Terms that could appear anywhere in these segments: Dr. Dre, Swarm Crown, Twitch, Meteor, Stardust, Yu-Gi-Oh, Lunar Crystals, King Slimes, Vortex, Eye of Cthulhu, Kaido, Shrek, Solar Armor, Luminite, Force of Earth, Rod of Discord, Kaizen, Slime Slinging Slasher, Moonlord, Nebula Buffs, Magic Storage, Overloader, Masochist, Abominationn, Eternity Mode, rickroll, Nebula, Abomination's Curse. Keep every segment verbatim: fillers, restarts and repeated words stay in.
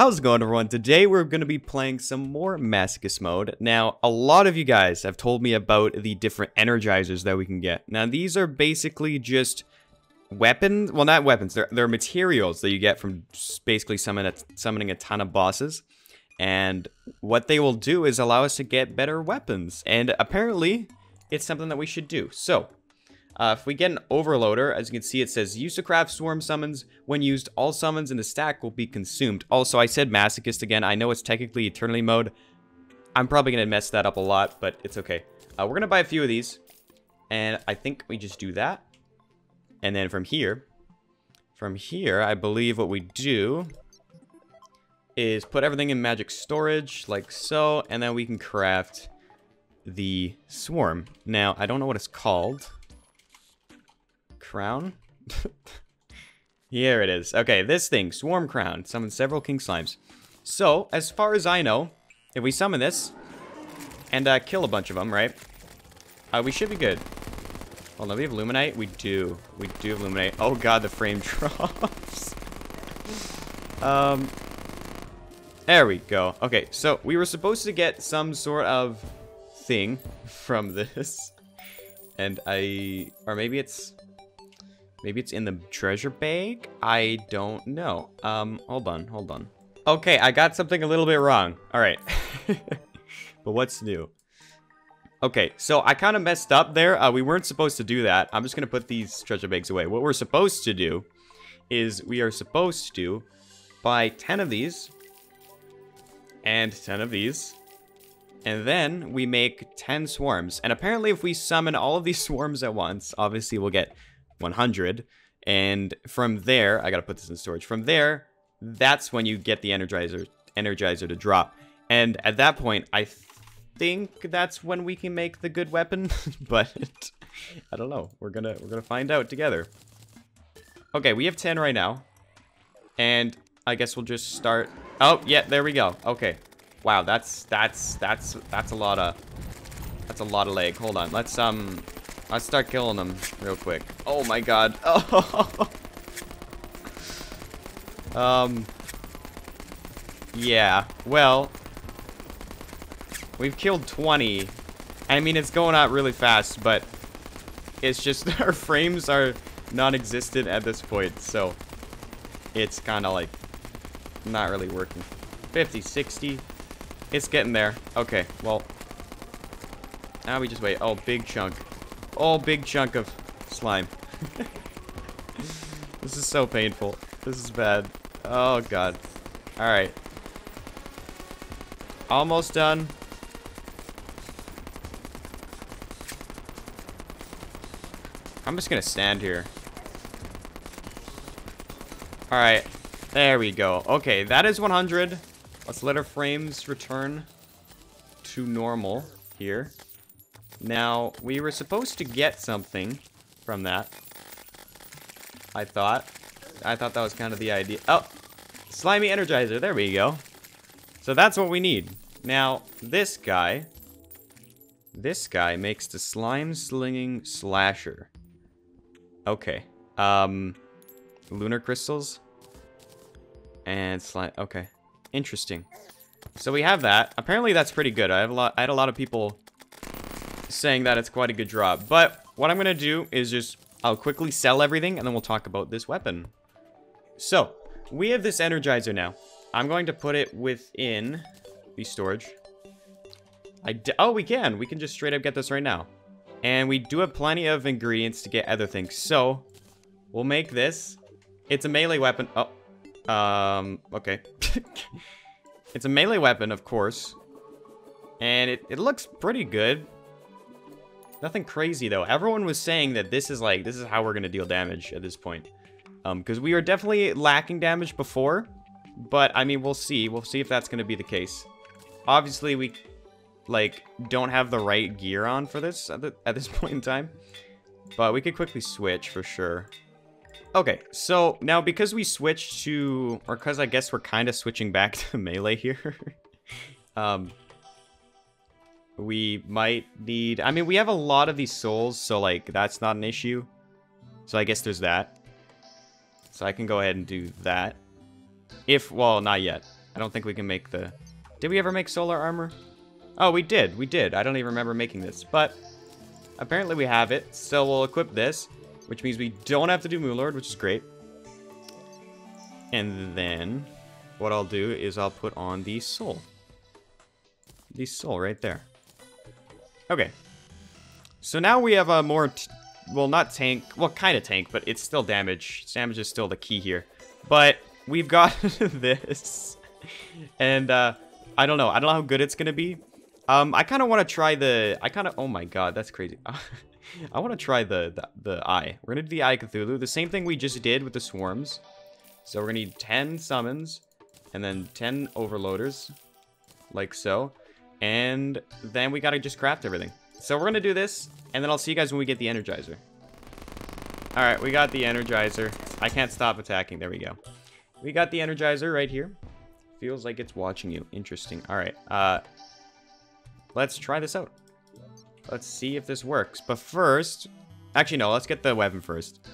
How's it going, everyone? Today we're going to be playing some more Masochist mode. Now, a lot of you guys have told me about the different energizers that we can get. Now, these are basically just weapons. Well, not weapons. They're, they're materials that you get from basically summoning a, summoning a ton of bosses. And what they will do is allow us to get better weapons. And apparently, it's something that we should do. So, Uh, if we get an Overloader, as you can see, it says, use to craft Swarm summons. When used, all summons in the stack will be consumed. Also, I said Masochist again. I know it's technically Eternity Mode. I'm probably going to mess that up a lot, but it's okay. Uh, we're going to buy a few of these. And I think we just do that. And then from here, from here, I believe what we do is put everything in Magic Storage, like so. And then we can craft the Swarm. Now, I don't know what it's called. Crown? Here it is. Okay, this thing, Swarm Crown, summons several King Slimes. So, as far as I know, if we summon this and uh, kill a bunch of them, right? Uh, we should be good. Hold on, we have Luminite? We do. We do have Luminite. Oh god, the frame drops. um, there we go. Okay, so we were supposed to get some sort of thing from this. And I... or maybe it's... Maybe it's in the treasure bag? I don't know. Um, hold on, hold on. Okay, I got something a little bit wrong. Alright. But what's new? Okay, so I kind of messed up there. Uh, we weren't supposed to do that. I'm just going to put these treasure bags away. What we're supposed to do is we are supposed to buy ten of these. And ten of these. And then we make ten swarms. And apparently if we summon all of these swarms at once, obviously we'll get one hundred, and from there, I gotta put this in storage. From there, that's when you get the energizer energizer to drop, and at that point I th think that's when we can make the good weapon. But I don't know, we're gonna we're gonna find out together. Okay, we have ten right now, and I guess we'll just start. Oh yeah, there we go. Okay, wow, that's that's that's that's a lot of that's a lot of leg. Hold on, let's um let's start killing them real quick. Oh my god. Oh. um. Yeah. Well. We've killed twenty. I mean, it's going out really fast, but it's just our frames are non-existent at this point, so it's kind of like not really working. fifty, sixty. It's getting there. Okay. Well. Now we just wait. Oh, big chunk. Oh, big chunk of slime. This is so painful. This is bad. Oh, God. Alright. Almost done. I'm just gonna stand here. Alright. There we go. Okay, that is one hundred. Let's let our frames return to normal here. Now, we were supposed to get something from that. I thought. I thought that was kind of the idea. Oh! Slimy Energizer. There we go. So that's what we need. Now, this guy. This guy makes the Slime Slinging Slasher. Okay. Um, Lunar Crystals. And slime. Okay. Interesting. So we have that. Apparently that's pretty good. I have a lot. I had a lot of people saying that it's quite a good drop, but what I'm gonna do is just I'll quickly sell everything and then we'll talk about this weapon. So we have this energizer now. I'm going to put it within the storage. I d oh we can we can just straight up get this right now, and we do have plenty of ingredients to get other things, so we'll make this. It's a melee weapon. Oh, um okay. It's a melee weapon, of course, and it, it looks pretty good. Nothing crazy, though. Everyone was saying that this is, like, this is how we're going to deal damage at this point. Um, because we were definitely lacking damage before. But, I mean, we'll see. We'll see if that's going to be the case. Obviously, we, like, don't have the right gear on for this at, the, at this point in time. But we could quickly switch, for sure. Okay, so, now, because we switched to... Or because I guess we're kind of switching back to melee here. um... We might need... I mean, we have a lot of these souls, so, like, that's not an issue. So, I guess there's that. So, I can go ahead and do that. If... Well, not yet. I don't think we can make the... Did we ever make Solar Armor? Oh, we did. We did. I don't even remember making this, but apparently we have it. So we'll equip this, which means we don't have to do Moonlord, which is great. And then what I'll do is I'll put on the soul. The soul right there. Okay. So now we have a more... T well, not tank. Well, kind of tank, but it's still damage. Damage is still the key here. But we've got this. And uh, I don't know. I don't know how good it's going to be. Um, I kind of want to try the... I kind of... Oh my god, that's crazy. I want to try the, the, the eye. We're going to do the Eye of Cthulhu. The same thing we just did with the swarms. So we're going to need ten summons. And then ten overloaders. Like so. And then we got to just craft everything. So we're going to do this, and then I'll see you guys when we get the Energizer. Alright, we got the Energizer. I can't stop attacking. There we go. We got the Energizer right here. Feels like it's watching you. Interesting. Alright, uh, let's try this out. Let's see if this works. But first... Actually, no, let's get the weapon first.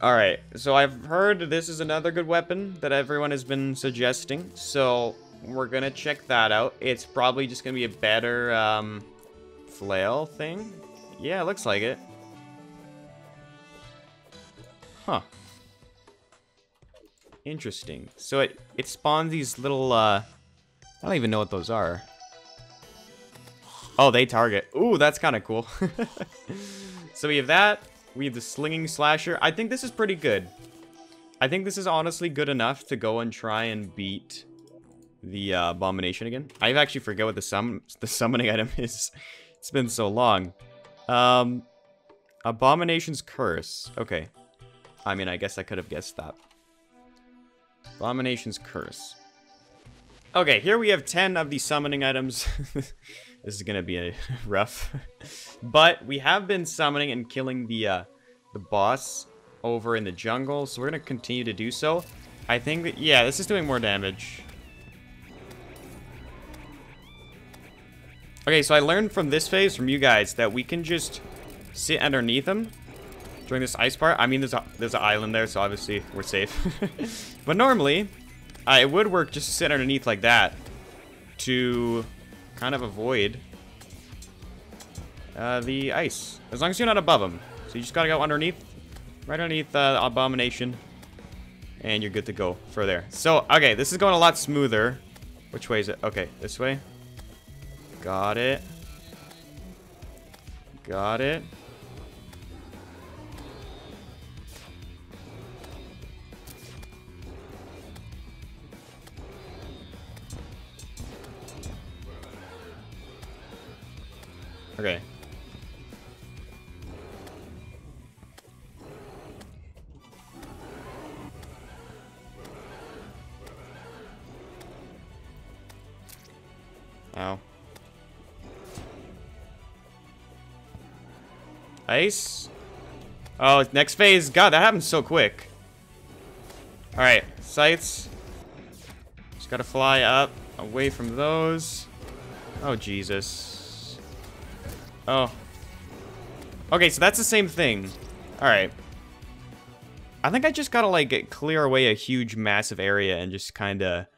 Alright, so I've heard this is another good weapon that everyone has been suggesting, so... We're going to check that out. It's probably just going to be a better um, flail thing. Yeah, it looks like it. Huh. Interesting. So it, it spawns these little... Uh, I don't even know what those are. Oh, they target. Ooh, that's kind of cool. So we have that. We have the Slinging Slasher. I think this is pretty good. I think this is honestly good enough to go and try and beat... the uh, abomination again. I actually forget what the sum the summoning item is. It's been so long. Um, Abomination's Curse. Okay. I mean, I guess I could have guessed that. Abomination's Curse. Okay, here we have ten of the summoning items. This is gonna be a rough. But we have been summoning and killing the uh, the boss over in the jungle, so we're gonna continue to do so. I think that, yeah, this is doing more damage. Okay, so I learned from this phase, from you guys, that we can just sit underneath them during this ice part. I mean, there's a, there's an island there, so obviously we're safe. But normally, uh, it would work just to sit underneath like that to kind of avoid uh, the ice. As long as you're not above them. So you just gotta go underneath, right underneath uh, the abomination, and you're good to go for there. So, okay, this is going a lot smoother. Which way is it? Okay, this way. Got it. Got it. Okay. Ow. Ice. Oh, next phase. God, that happened so quick. Alright, sights. Just gotta fly up away from those. Oh, Jesus. Oh. Okay, so that's the same thing. Alright. I think I just gotta, like, clear away a huge, massive area and just kinda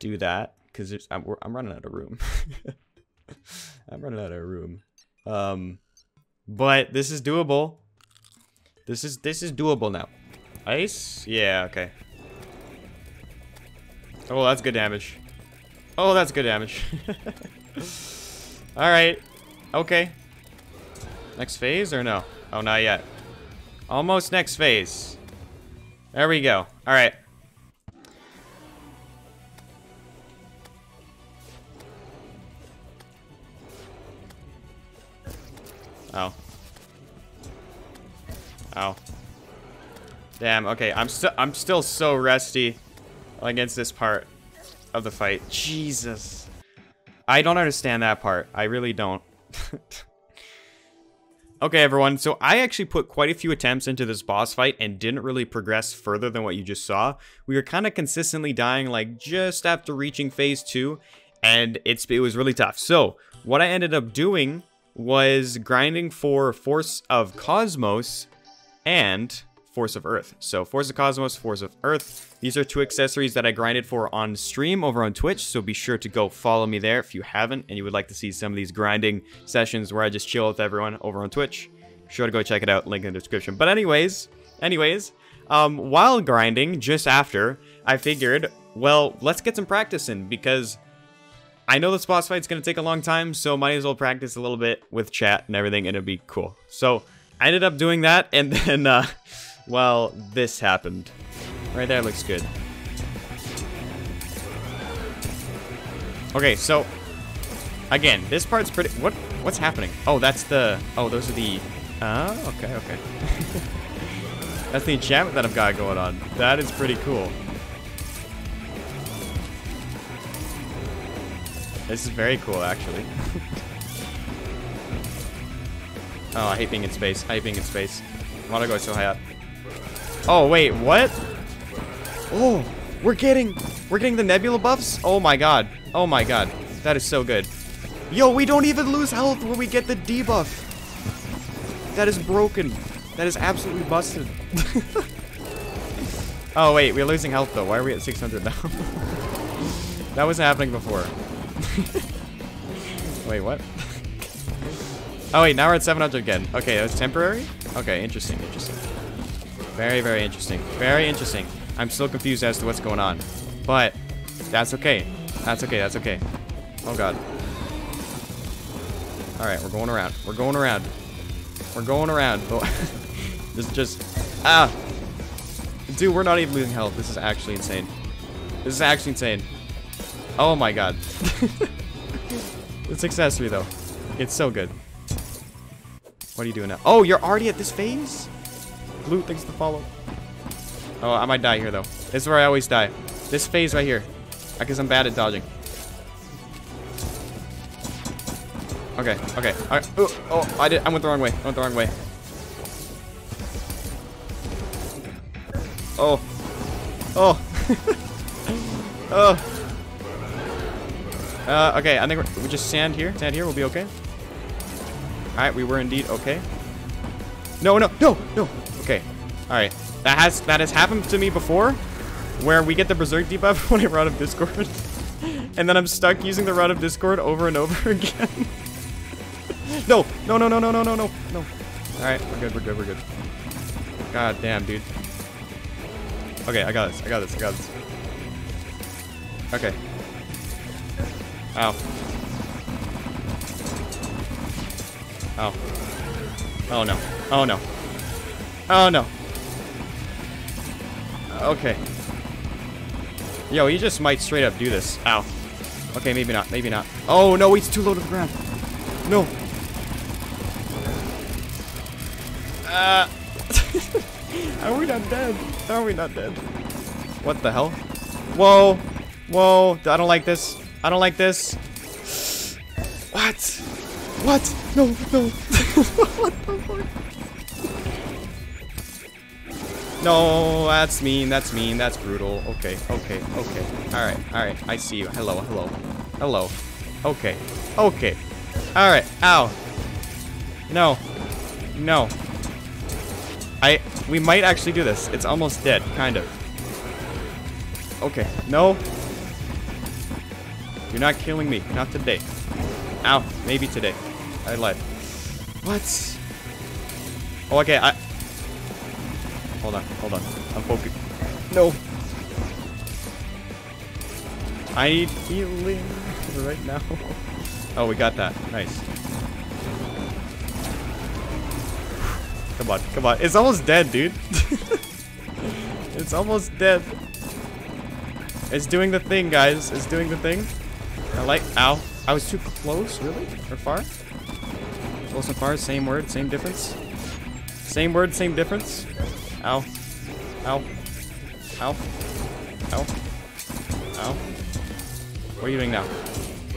do that. Because I'm, I'm running out of room. I'm running out of room. Um... But this is doable. This is this is doable now. Ice? Yeah, okay. Oh, that's good damage. Oh, that's good damage. Alright. Okay. Next phase or no? Oh, not yet. Almost next phase. There we go. Alright. Ow. Ow. Damn, okay, I'm still I'm still so rusty against this part of the fight. Jesus. I don't understand that part. I really don't. Okay, everyone, so I actually put quite a few attempts into this boss fight and didn't really progress further than what you just saw. We were kind of consistently dying like just after reaching phase two, and it's it was really tough. So what I ended up doing was grinding for Force of Cosmos and Force of Earth. So Force of Cosmos, Force of Earth. These are two accessories that I grinded for on stream over on Twitch, so be sure to go follow me there if you haven't and you would like to see some of these grinding sessions where I just chill with everyone over on Twitch. Be sure to go check it out, link in the description. But anyways, anyways, um, while grinding, just after, I figured, well, let's get some practice in because I know this boss fight's going to take a long time, so might as well practice a little bit with chat and everything, and it'll be cool. So I ended up doing that, and then, uh, well, this happened. Right there looks good. Okay, so, again, this part's pretty... What? What's happening? Oh, that's the... Oh, those are the... Oh, uh, okay, okay. That's the enchantment that I've got going on. That is pretty cool. This is very cool, actually. Oh, I hate being in space. I hate being in space. Why do I go so high up? Oh, wait, what? Oh, we're getting... We're getting the Nebula Buffs? Oh, my God. Oh, my God. That is so good. Yo, we don't even lose health when we get the debuff. That is broken. That is absolutely busted. Oh, wait, we're losing health, though. Why are we at six hundred now? That wasn't happening before. Wait, what? Oh, wait, now we're at seven hundred again. Okay, that was temporary? Okay, interesting, interesting. Very, very interesting. Very interesting. I'm still confused as to what's going on. But that's okay. That's okay, that's okay. Oh, God. All right, we're going around. We're going around. We're going around. This is just... Ah! Dude, we're not even losing health. This is actually insane. This is actually insane. Oh, my God. It's accessory, though. It's so good. What are you doing now? Oh, you're already at this phase? Blue, thanks for the follow. Oh, I might die here, though. This is where I always die. This phase right here. I guess I'm bad at dodging. Okay, okay. All right. Ooh, oh, I did. I went the wrong way. I went the wrong way. Oh. Oh. Oh. Uh, okay, I think we're, we just sand here. Sand here, we'll be okay. Alright, we were indeed okay. No, no, no, no. Okay. Alright. That has that has happened to me before, where we get the Berserk debuff when I Rod of Discord. And then I'm stuck using the Rod of Discord over and over again. No, no, no, no, no, no, no, no, no. Alright, we're good, we're good, we're good. God damn, dude. Okay, I got this, I got this, I got this. Okay. Ow. Ow. Oh no. Oh no. Oh no. Okay. Yo, you just might straight up do this. Ow. Okay, maybe not. Maybe not. Oh no, it's too low to the ground. No. Uh. Are we not dead? Are we not dead? What the hell? Whoa. Whoa. I don't like this. I don't like this. What? What? No, no. What the fuck? No, that's mean. That's mean. That's brutal. Okay, okay, okay. Alright, alright. I see you. Hello, hello. Hello. Okay, okay. Alright, ow. No. No. I. We might actually do this. It's almost dead, kind of. Okay, no. You're not killing me. Not today. Ow. Maybe today. I lied. What? Oh, okay. I... Hold on. Hold on. I'm poking. No. I need healing right now. Oh, we got that. Nice. Come on. Come on. It's almost dead, dude. It's almost dead. It's doing the thing, guys. It's doing the thing. I like, ow. I was too close, really? Or far? Close and far, same word, same difference. Same word, same difference. Ow. Ow. Ow. Ow. Ow. What are you doing now?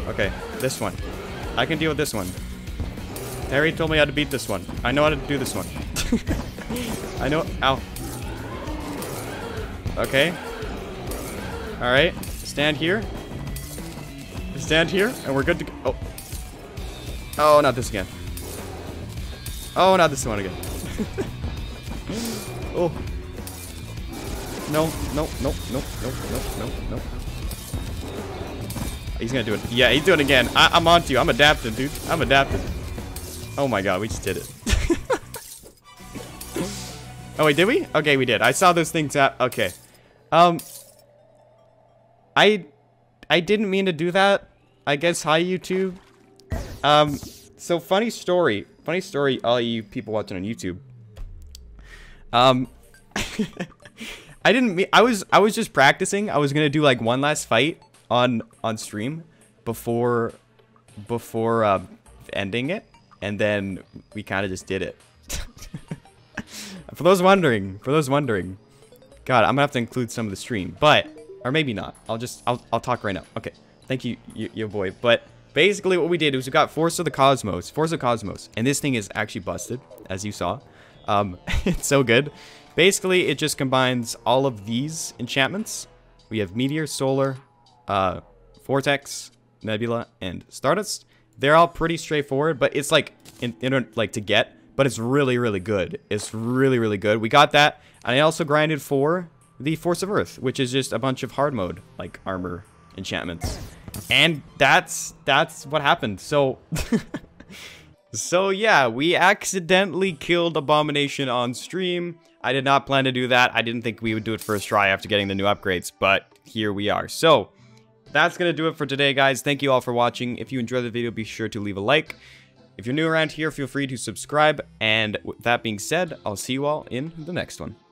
Okay, this one. I can deal with this one. Terry told me how to beat this one. I know how to do this one. I know, ow. Okay. Alright, stand here. Stand here, and we're good to go. Oh. Oh, not this again. Oh, not this one again. Oh. no, no, no, no, no, no, no, no. He's gonna do it. Yeah, he's doing it again. I I'm on to you. I'm adapting, dude. I'm adapting. Oh my god, we just did it. Oh wait, did we? Okay, we did. I saw those things out. Okay. Um. I, I didn't mean to do that. I guess, hi YouTube. Um. So funny story. Funny story, all you people watching on YouTube. Um. I didn't mean. I was. I was just practicing. I was gonna do like one last fight on on stream before before uh, ending it, and then we kind of just did it. For those wondering, for those wondering, God, I'm gonna have to include some of the stream, but or maybe not. I'll just I'll I'll talk right now. Okay, thank you, you your boy. But basically, what we did was we got Force of the Cosmos, Force of Cosmos, and this thing is actually busted, as you saw. Um, it's so good. Basically, it just combines all of these enchantments. We have Meteor, Solar, Uh, Vortex, Nebula, and Stardust. They're all pretty straightforward, but it's like in, in like to get, but it's really, really good. It's really, really good. We got that, and I also grinded for the Force of Earth, which is just a bunch of hard mode like armor enchantments, and that's that's what happened. So, so yeah, we accidentally killed Abomination on stream. I did not plan to do that. I didn't think we would do it first try after getting the new upgrades, but here we are. So. That's going to do it for today, guys. Thank you all for watching. If you enjoyed the video, be sure to leave a like. If you're new around here, feel free to subscribe. And with that being said, I'll see you all in the next one.